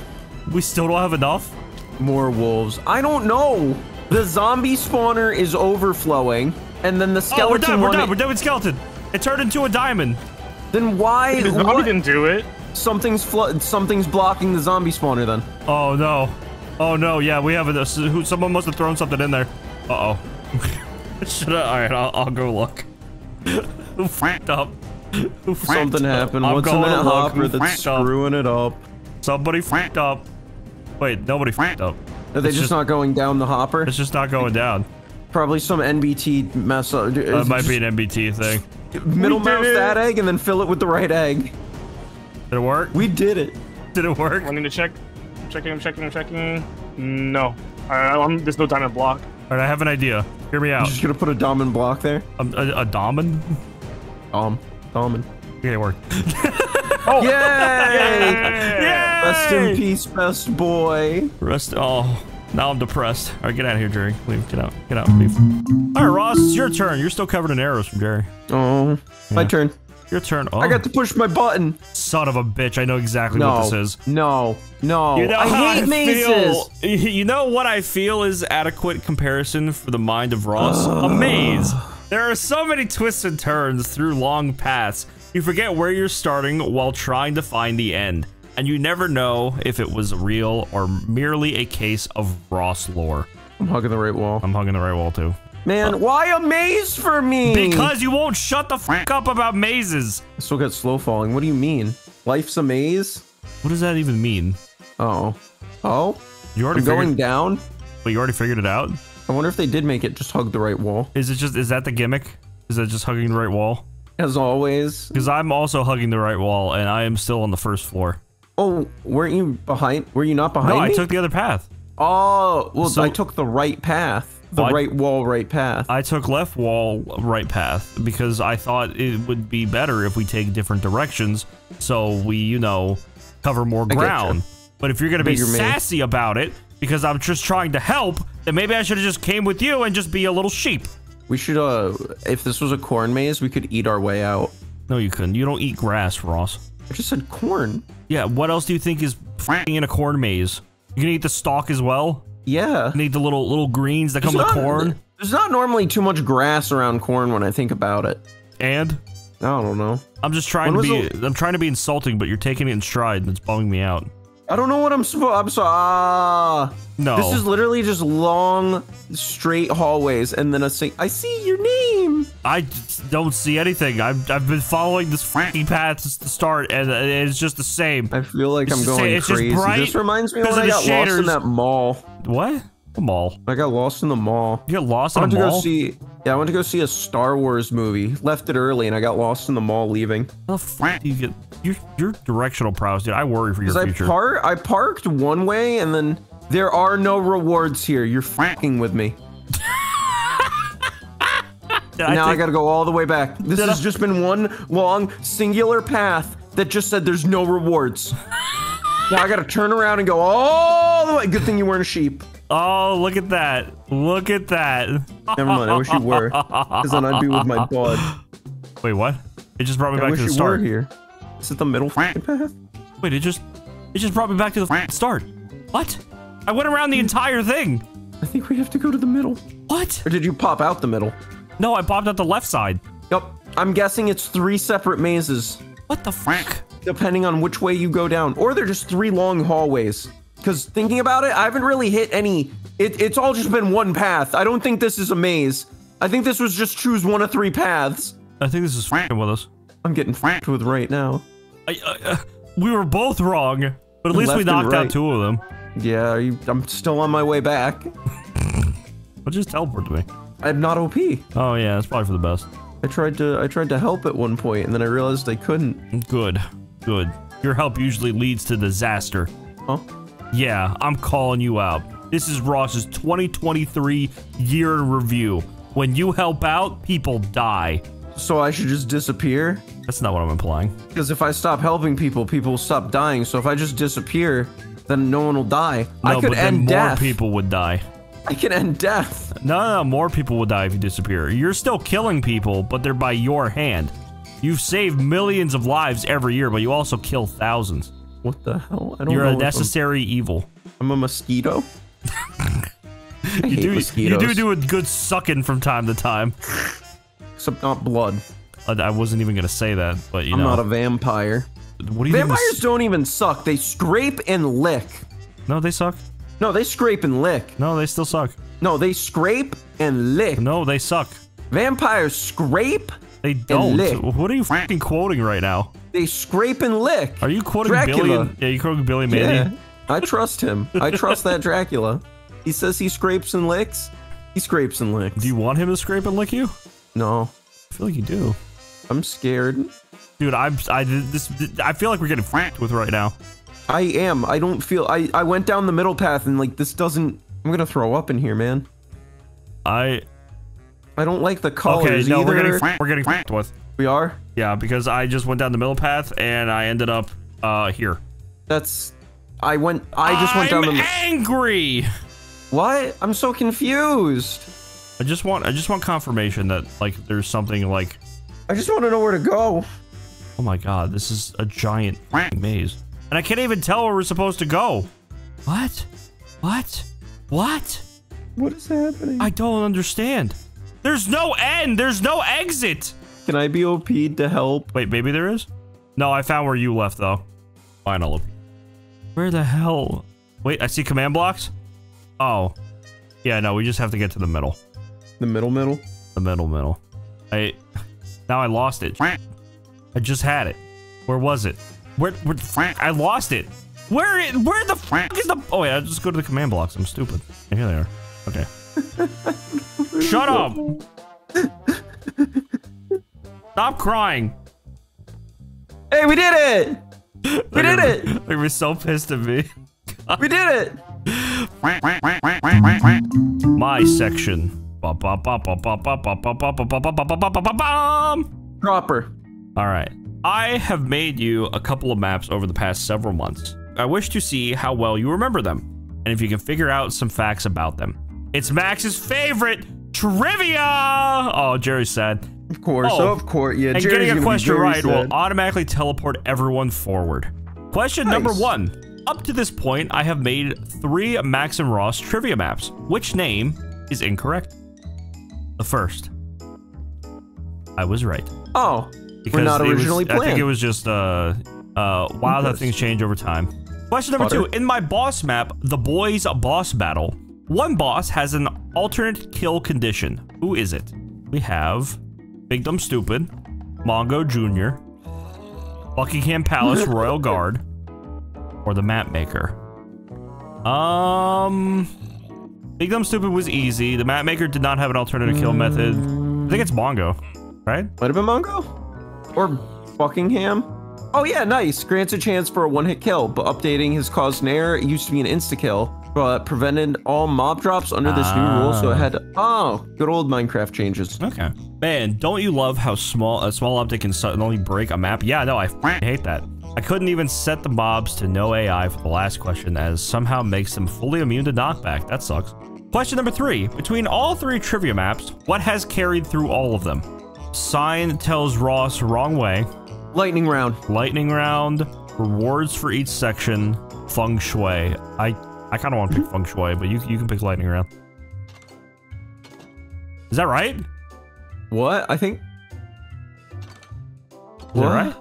We still don't have enough? More wolves. I don't know. The zombie spawner is overflowing. And then the skeleton we're done with skeleton. It turned into a diamond. Then why? The zombie didn't do it. Something's blocking the zombie spawner then. Oh no. Oh no, yeah, we have this. Someone must have thrown something in there. Uh-oh. Alright, I'll go look. Who f***ed up? Something happened. What's in that hopper that's screwing it up? Somebody f***ed up. Wait, nobody f***ed up. Are they just not going down the hopper? It's just not going down. Probably some NBT mess up. It might be an NBT thing. Middle mouse that egg and then fill it with the right egg. Did it work? We did it. Did it work? I need to check. I'm checking. No. There's no diamond block. Alright, I have an idea. Hear me out. You're just gonna put a diamond block there? A diamond? Almond. Okay, it worked. Oh. Yay! Yay! Rest in peace, best boy. Now I'm depressed. All right, get out of here, Jerry. Leave. Get out. Leave. All right, Ross, it's your turn. You're still covered in arrows from Jerry. Oh, yeah. My turn. Your turn. Oh. I got to push my button. Son of a bitch. I know exactly what this is. No. You know I hate mazes. You know what I feel is adequate comparison for the mind of Ross? A maze. There are so many twists and turns through long paths. You forget where you're starting while trying to find the end. And you never know if it was real or merely a case of Ross lore. I'm hugging the right wall. I'm hugging the right wall too. Man, why a maze for me? Because you won't shut the f*** up about mazes. I still got slow falling. What do you mean? Life's a maze? What does that even mean? Oh. You already figured... going down? But you already figured it out? I wonder if they did make it just hug the right wall. Is that the gimmick? Is that just hugging the right wall? As always. Because I'm also hugging the right wall and I am still on the first floor. Oh, weren't you behind? Were you not behind me? No, I took the other path. Oh, well, so I took the right path. The right wall, right path. I took left wall, right path because I thought it would be better if we take different directions so we, you know, cover more ground. But if you're going to be sassy about it because I'm just trying to help, then maybe I should have just came with you and just be a little sheep. We should, if this was a corn maze, we could eat our way out. No, you couldn't. You don't eat grass, Ross. I just said corn. Yeah, what else do you think is f***ing in a corn maze? You gonna eat the stalk as well? Yeah. Need the little greens that come with corn. There's not normally too much grass around corn when I think about it. And? I don't know. I'm just trying to be. I'm trying to be insulting, but you're taking it in stride, and it's bumming me out. I don't know what I'm supposed. I'm so. No. This is literally just long, straight hallways, and then I see your name. I don't see anything. I've been following this freaking path since the start, and it's just the same. I feel like I'm going crazy. This reminds me of when I got lost in that mall. What? The mall? I got lost in the mall. You got lost in the mall? Yeah, I went to go see a Star Wars movie. Left it early, and I got lost in the mall leaving. How the f*** do you get? Your directional prowess, dude. I worry for your future. I parked one way, and then there are no rewards here. You're f***ing with me. Now I gotta go all the way back. This has just been one long, singular path that just said there's no rewards. Now I gotta turn around and go all the way. Good thing you weren't a sheep. Oh, look at that. Look at that. Never mind. I wish you were. Because then I'd be with my bud. Wait, what? It just brought me back to the start. Here. Is it the middle path? Wait, it just brought me back to the start. What? I went around the entire thing. I think we have to go to the middle. What? Or did you pop out the middle? No, I popped out the left side. Yep. I'm guessing it's three separate mazes. What the frick? Depending on which way you go down. Or they're just three long hallways. Because thinking about it, I haven't really hit any. It's all just been one path. I don't think this is a maze. I think this was just choose one of three paths. I think this is f***ing with us. I'm getting f***ed with right now. We were both wrong, but at least we knocked out two of them. Yeah, I'm still on my way back. But just teleport to me. I'm not OP. Oh yeah, that's probably for the best. I tried to help at one point, and then I realized I couldn't. Good, good. Your help usually leads to disaster. Huh? Yeah, I'm calling you out. This is Ross's 2023 year in review. When you help out, people die. So I should just disappear? That's not what I'm implying. Because if I stop helping people, people will stop dying. So if I just disappear, then no one will die. No, I could end death. More people would die. I can end death. No, more people will die if you disappear. You're still killing people, but they're by your hand. You've saved millions of lives every year, but you also kill thousands. What the hell? I don't know. You're a necessary evil. I'm a mosquito. You do a good sucking from time to time. Except not blood. I wasn't even gonna say that, but you know. I'm not a vampire. What do you Vampires don't even suck. They scrape and lick. No, they suck. No, they scrape and lick. No, they still suck. No, they scrape and lick. No, they suck. Vampires scrape. They don't. Lick. What are you fucking quoting right now? They scrape and lick. Are you quoting Dracula? Billy? Yeah, you quoting Billy Mandy. Yeah, I trust him. I trust that Dracula. He says he scrapes and licks. He scrapes and licks. Do you want him to scrape and lick you? No. I feel like you do. I'm scared. Dude, I feel like we're getting fracked with right now. I am. I don't feel. I went down the middle path and like this doesn't. I'm gonna throw up in here, man. I don't like the colors either. Okay, no, we're getting fracked with. We are? Yeah, because I just went down the middle path and I ended up here. That's I just went down the angry. What? I'm so confused. I just want confirmation that like there's something like I just want to know where to go. Oh my god, this is a giant maze. And I can't even tell where we're supposed to go. What? What? What? What is happening? I don't understand. There's no end, there's no exit. Can I be OP'd to help? Wait, maybe there is? No, I found where you left, though. Fine, I'll OP. Where the hell? Wait, I see command blocks? Oh. Yeah, no, we just have to get to the middle. The middle middle? The middle middle. Now I lost it. I just had it. Where was it? Where I lost it. Where the f*** is the... Oh, yeah, I'll just go to the command blocks. I'm stupid. Here they are. Okay. Shut up! Stop crying. Hey, we did it! We did it! They were so pissed at me. God. We did it! My section. Proper. Alright. I have made you a couple of maps over the past several months. I wish to see how well you remember them, and if you can figure out some facts about them. It's Max's favorite trivia! Oh, Jerry's sad. Of course, oh, of course. Yeah, and Jerry's getting a question right will automatically teleport everyone forward. Question number one. Up to this point, I have made 3 Max and Ross trivia maps. Which name is incorrect? The first. I was right. Oh, because not originally planned. I think it was just, wow, that things change over time. Question number two. In my boss map, the boys' boss battle, one boss has an alternate kill condition. Who is it? We have Big Dumb Stupid, Mongo Jr., Buckingham Palace Royal Guard, or the map maker. Big Dumb Stupid was easy. The map maker did not have an alternative kill method. I think it's Mongo, right? Might have been Mongo? Or Buckingham? Oh yeah, nice. Grants a chance for a one-hit kill, but updating has caused an error. It used to be an insta-kill, but prevented all mob drops under this new rule, so it had to, good old Minecraft changes. Okay. Man, don't you love how small a small object can suddenly break a map? Yeah, no, I hate that. I couldn't even set the mobs to no AI for the last question, as somehow makes them fully immune to knockback. That sucks. Question number 3. Between all 3 trivia maps, what has carried through all of them? Sign tells Ross wrong way. Lightning round. Lightning round. Rewards for each section. Feng Shui. I kind of want to pick Feng Shui, but you can pick lightning round. Is that right? What? I think... Is that right?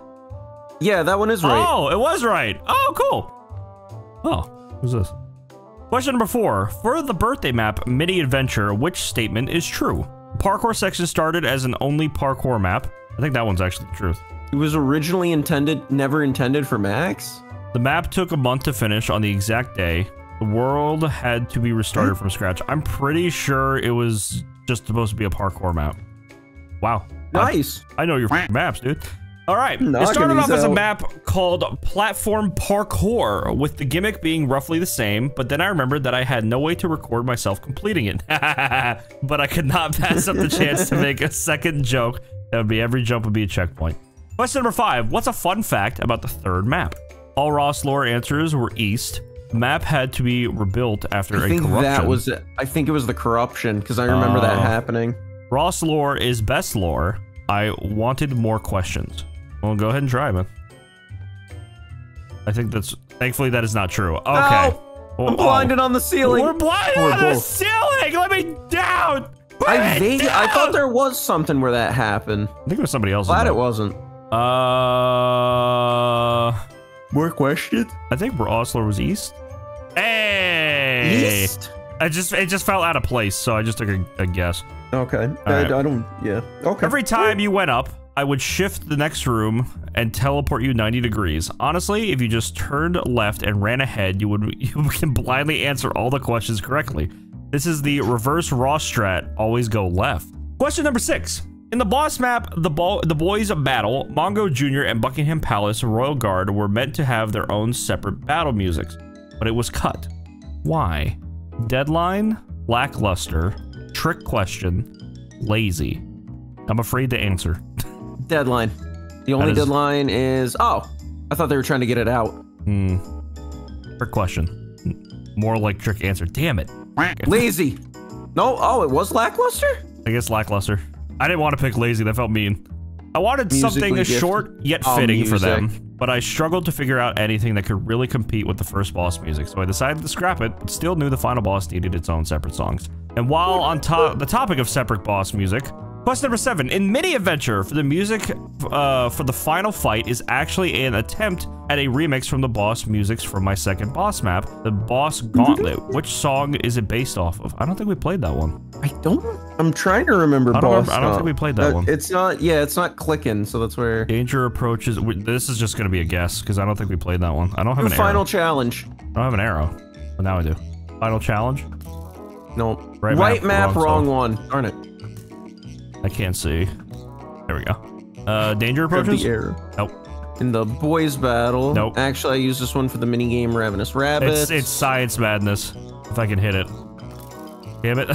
Yeah, that one is right. Oh, it was right. Oh, cool. Oh, who's this? Question number 4. For the birthday map, Mini Adventure, which statement is true? Parkour section started as an only parkour map. I think that one's actually the truth. It was originally never intended for Max. The map took a month to finish on the exact day. The world had to be restarted from scratch. I'm pretty sure it was just supposed to be a parkour map. Wow. Nice. I know your maps, dude. All right, it started off as a map called Platform Parkour, with the gimmick being roughly the same, but then I remembered that I had no way to record myself completing it. But I could not pass up the chance to make a second joke. That would be every jump would be a checkpoint. Question number 5, what's a fun fact about the 3rd map? All Ross lore answers were east. The map had to be rebuilt after a corruption. I think it was the corruption, because I remember that happening. Ross lore is best lore. I wanted more questions. Well, go ahead and try, man. I think that's... Thankfully, that is not true. Okay. No, I'm blinded on the ceiling. We're blinded on the ceiling! Let me down! I thought there was something where that happened. I think it was somebody else. Glad it wasn't. More questions? I think Osler was east. Hey! East? It just fell out of place, so I just took a guess. Okay. Okay. Every time you went up, I would shift the next room and teleport you 90 degrees. Honestly, if you just turned left and ran ahead, you can blindly answer all the questions correctly. This is the reverse Ross strat, always go left. Question number 6. In the boss map, the boys of battle, Mongo Jr. and Buckingham Palace Royal Guard were meant to have their own separate battle musics, but it was cut. Why? Deadline, lackluster, trick question, lazy. I'm afraid to answer. Deadline. The only deadline is... Oh, I thought they were trying to get it out. Hmm. Trick question. More like trick answer. Damn it. Lazy. No. Oh, it was lackluster? I guess lackluster. I didn't want to pick lazy. That felt mean. I wanted something short yet fitting for them, but I struggled to figure out anything that could really compete with the first boss music, so I decided to scrap it, but still knew the final boss needed its own separate songs. And while on the topic of separate boss music... Question number 7. In Mini Adventure, for the music for the final fight is actually an attempt at a remix from the boss musics from my second boss map, the Boss Gauntlet. Which song is it based off of? I don't think we played that one. I'm trying to remember. I don't think we played that one. It's not clicking, so that's where... Danger approaches... This is just going to be a guess, because I don't think we played that one. I don't have an arrow. Final challenge. I don't have an arrow, but now I do. Final challenge? No. Right map, wrong one. Darn it. I can't see. There we go. Danger approaches? Nope. In the boys battle. Nope. Actually, I used this one for the minigame Ravenous Rabbits. It's Science Madness. If I can hit it. Damn it.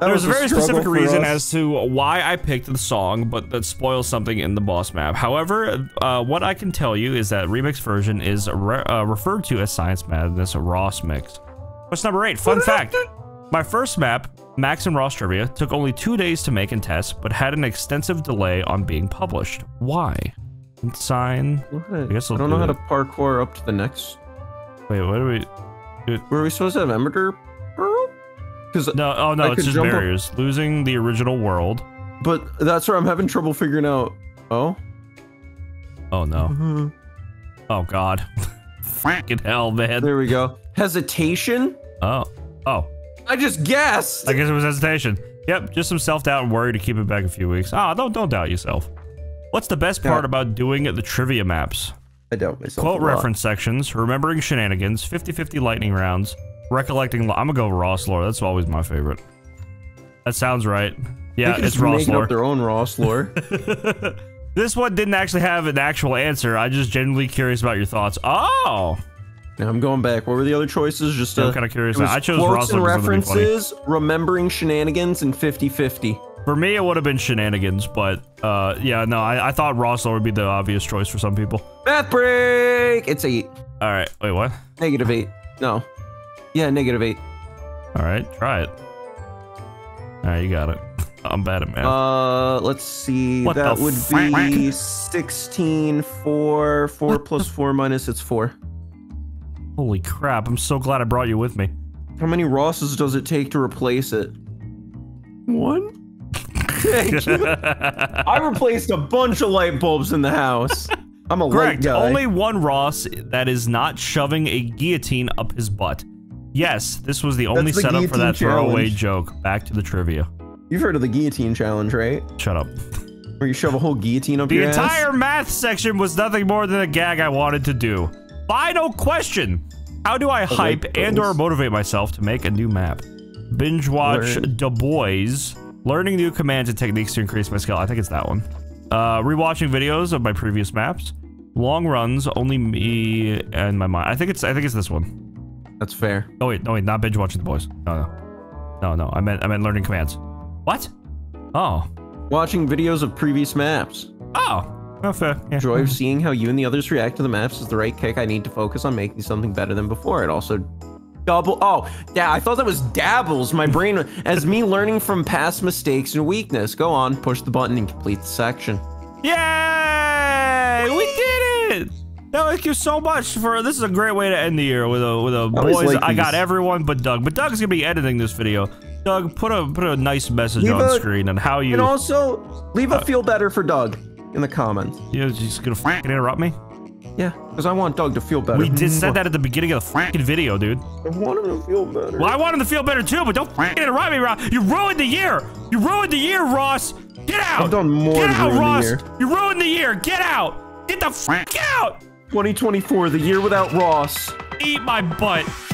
There's a very specific reason as to why I picked the song, but that spoils something in the boss map. However, what I can tell you is that remix version is referred to as Science Madness Ross Mix. What's number 8? Fun fact. My first map, Max and Ross Trivia, took only 2 days to make and test, but had an extensive delay on being published. Why? I guess I don't know how to parkour up to the next. Wait, what do we... Were we supposed to have Ember Pearl? No, oh no, it's just barriers. Up. Losing the original world. But that's where I'm having trouble figuring out. Oh? Oh no. Mm-hmm. Oh god. Fucking hell, man. There we go. Hesitation? Oh. Oh. I just guessed! I guess it was hesitation. Yep, just some self-doubt and worry to keep it back a few weeks. Ah, don't doubt yourself. What's the best part about doing the trivia maps? I doubt myself. Quote reference sections, remembering shenanigans, 50-50 lightning rounds, recollecting. I'm gonna go Ross lore. That's always my favorite. That sounds right. Yeah, it's Ross lore. Up their own Ross lore. This one didn't actually have an actual answer. I just genuinely curious about your thoughts. Oh. Now I'm going back. What were the other choices? Just I'm kind of curious. I chose Ross lore. References, remembering shenanigans, and 50-50. For me, it would have been shenanigans, but yeah, no, I thought Ross lore would be the obvious choice for some people. Math break. It's 8. All right. Wait, what? -8. No. Yeah, -8. Alright, try it. Alright, you got it. I'm bad at math. Let's see. What that would be 16, 4, 4 plus 4 minus, it's 4. Holy crap, I'm so glad I brought you with me. How many Rosses does it take to replace it? 1? Thank you. I replaced a bunch of light bulbs in the house. I'm a light guy. Only 1 Ross that is not shoving a guillotine up his butt. Yes, this was the only setup for that throwaway joke. Back to the trivia. You've heard of the guillotine challenge, right? Shut up. Where you shove a whole guillotine up your ass? The entire math section was nothing more than a gag I wanted to do. Final question. How do I hype and or motivate myself to make a new map? Binge watch Du Bois. Learning new commands and techniques to increase my skill. I think it's that one. Rewatching videos of my previous maps. Long runs, only me and my mind. I think it's this one. That's fair. Oh wait, no wait, not binge watching the boys. No. I meant learning commands. What? Oh. Watching videos of previous maps. Oh. Oh, fair. Yeah. Joy of seeing how you and the others react to the maps is the right kick I need to focus on making something better than before. It also I thought that was dabbles. My brain as me learning from past mistakes and weakness. Go on, push the button and complete the section. Yay! We did it! No, thank you so much for this. Is a great way to end the year with a boys. I got everyone but Doug, but Doug's gonna be editing this video. Doug, put a nice message on screen on how you. And also leave a feel better for Doug in the comments. You're just gonna fucking interrupt me? Yeah, because I want Doug to feel better. We just said that at the beginning of the fucking video, dude. I want him to feel better. Well, I want him to feel better too, but don't fucking interrupt me, Ross. You ruined the year. You ruined the year, Ross. Get out. I've done more than ruin the year. You ruined the year. Get out. Get the fuck out. 2024, the year without Ross. Eat my butt.